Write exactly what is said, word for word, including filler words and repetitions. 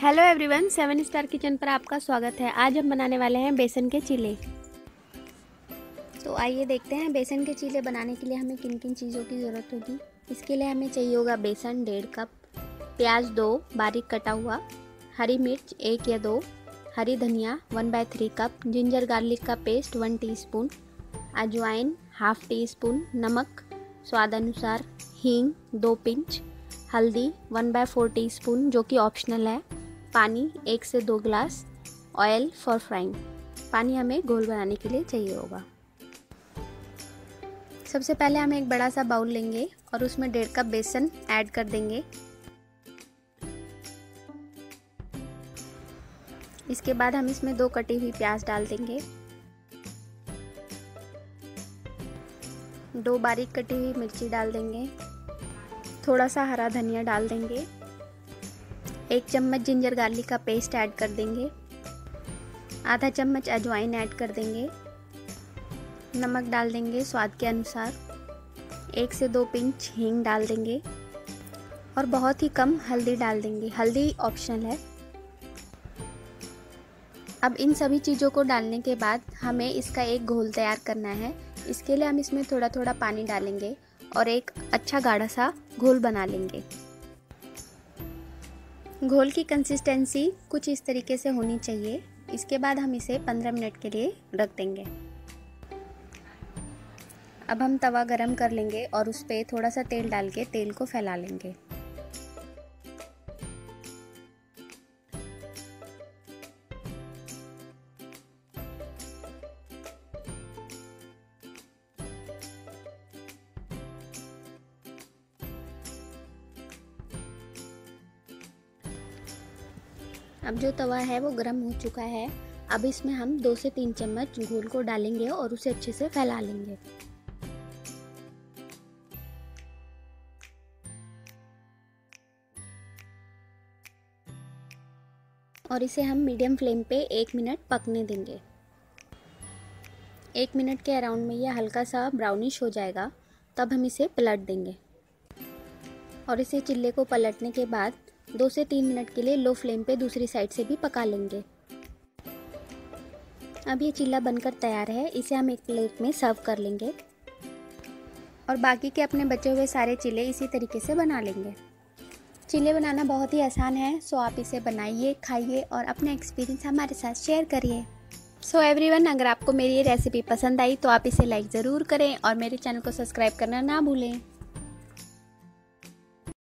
Hello everyone, seven star kitchen पर आपका स्वागत है। आज हम बनाने वाले हैं बेसन के चिल्ले। तो आइए देखते हैं बेसन के चिल्ले बनाने के लिए हमें किन किन चीज़ों की ज़रूरत होगी। इसके लिए हमें चाहिए होगा बेसन डेढ़ कप, प्याज दो बारीक कटा हुआ, हरी मिर्च एक या दो, हरी धनिया one by three cup, ginger garlic का पेस्ट वन टी स्पून, अजवाइन हाफ टी स्पून, नमक स्वाद अनुसार, हींग दो पिंच, हल्दी one by four teaspoon जो कि ऑप्शनल है, पानी एक से दो गिलास, ऑयल फॉर फ्राइंग। पानी हमें घोल बनाने के लिए चाहिए होगा। सबसे पहले हम एक बड़ा सा बाउल लेंगे और उसमें डेढ़ कप बेसन ऐड कर देंगे। इसके बाद हम इसमें दो कटी हुई प्याज डाल देंगे, दो बारीक कटी हुई मिर्ची डाल देंगे, थोड़ा सा हरा धनिया डाल देंगे, एक चम्मच जिंजर गार्लिक का पेस्ट ऐड कर देंगे, आधा चम्मच अजवाइन ऐड कर देंगे, नमक डाल देंगे स्वाद के अनुसार, एक से दो पिंच हींग डाल देंगे और बहुत ही कम हल्दी डाल देंगे। हल्दी ऑप्शनल है। अब इन सभी चीज़ों को डालने के बाद हमें इसका एक घोल तैयार करना है। इसके लिए हम इसमें थोड़ा थोड़ा पानी डालेंगे और एक अच्छा गाढ़ा सा घोल बना लेंगे। घोल की कंसिस्टेंसी कुछ इस तरीके से होनी चाहिए। इसके बाद हम इसे पंद्रह मिनट के लिए रख देंगे। अब हम तवा गरम कर लेंगे और उस पर थोड़ा सा तेल डाल के तेल को फैला लेंगे। अब जो तवा है वो गर्म हो चुका है। अब इसमें हम दो से तीन चम्मच घोल को डालेंगे और उसे अच्छे से फैला लेंगे। और इसे हम मीडियम फ्लेम पे एक मिनट पकने देंगे। एक मिनट के अराउंड में यह हल्का सा ब्राउनिश हो जाएगा, तब हम इसे पलट देंगे। और इसे चिल्ले को पलटने के बाद दो से तीन मिनट के लिए लो फ्लेम पे दूसरी साइड से भी पका लेंगे। अब ये चिल्ला बनकर तैयार है। इसे हम एक प्लेट में सर्व कर लेंगे और बाकी के अपने बचे हुए सारे चिल्ले इसी तरीके से बना लेंगे। चिल्ले बनाना बहुत ही आसान है, सो आप इसे बनाइए, खाइए और अपना एक्सपीरियंस हमारे साथ शेयर करिए। सो एवरीवन, अगर आपको मेरी ये रेसिपी पसंद आई तो आप इसे लाइक ज़रूर करें और मेरे चैनल को सब्सक्राइब करना ना भूलें।